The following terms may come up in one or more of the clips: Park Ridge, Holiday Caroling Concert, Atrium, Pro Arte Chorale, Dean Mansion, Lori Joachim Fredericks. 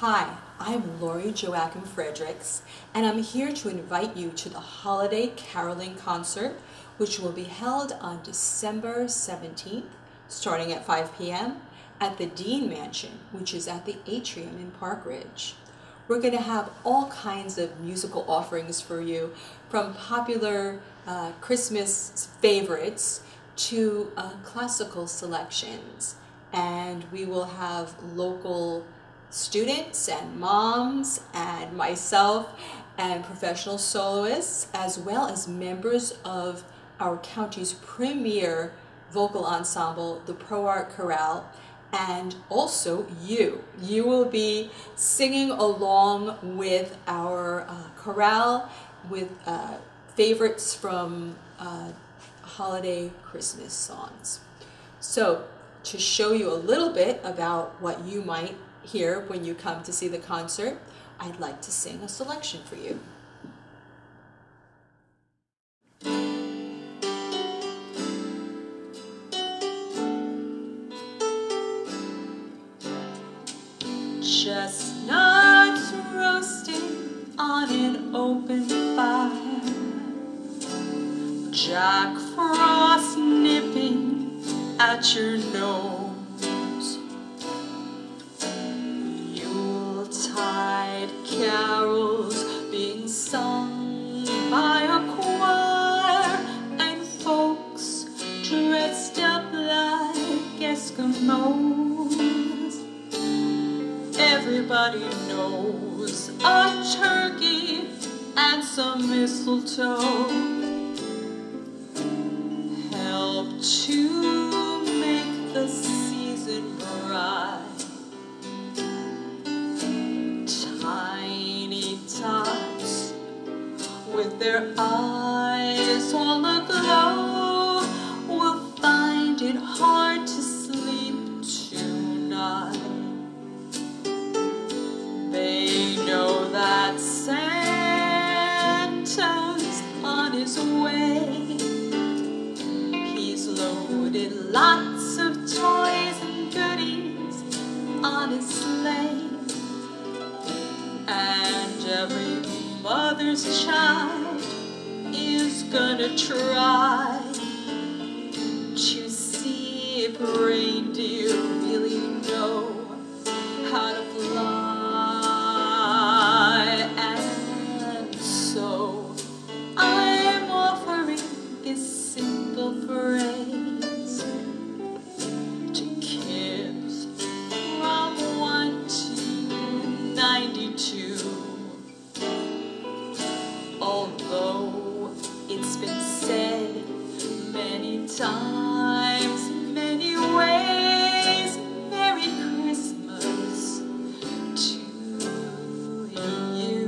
Hi, I'm Lori Joachim Fredericks, and I'm here to invite you to the Holiday Caroling Concert, which will be held on December 17th, starting at 5 p.m. at the Dean Mansion, which is at the Atrium in Park Ridge. We're going to have all kinds of musical offerings for you, from popular Christmas favorites to classical selections, and we will have local students and moms and myself and professional soloists, as well as members of our county's premier vocal ensemble, the Pro Arte Chorale, and also you. You will be singing along with our chorale with favorites from holiday Christmas songs. So to show you a little bit about what you might here when you come to see the concert, I'd like to sing a selection for you. Chestnuts roasting on an open fire, Jack Frost nipping at your nose, carols being sung by a choir, and folks dressed up like Eskimos. Everybody knows a turkey and some mistletoe help to make the season bright. Tots with their eyes all aglow will find it hard to sleep tonight. They know that Santa's on his way. He's loaded lots of toys and goodies on his sleigh. And every mother's child is gonna try to see if reindeer really know how to fly. And so I'm offering this simple phrase to kids from 1 to 92. Although it's been said many times, many ways, Merry Christmas to you.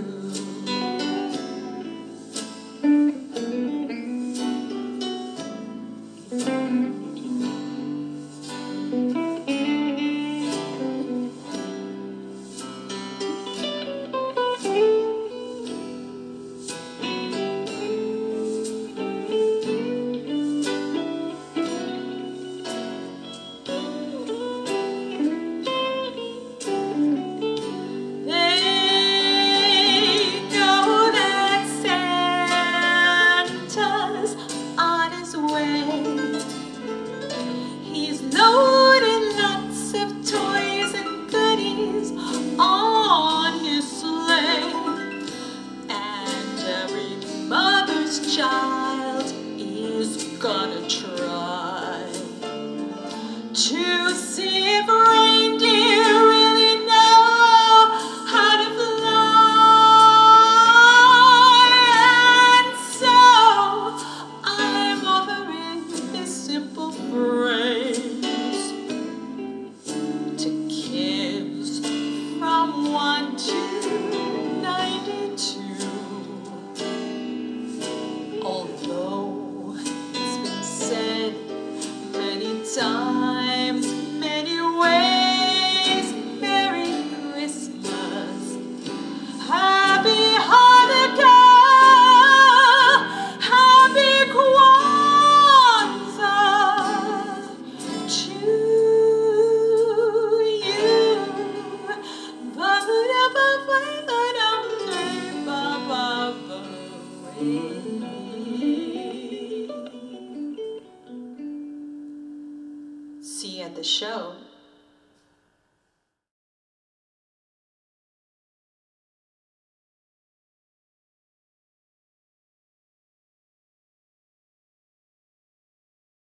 See you at the show.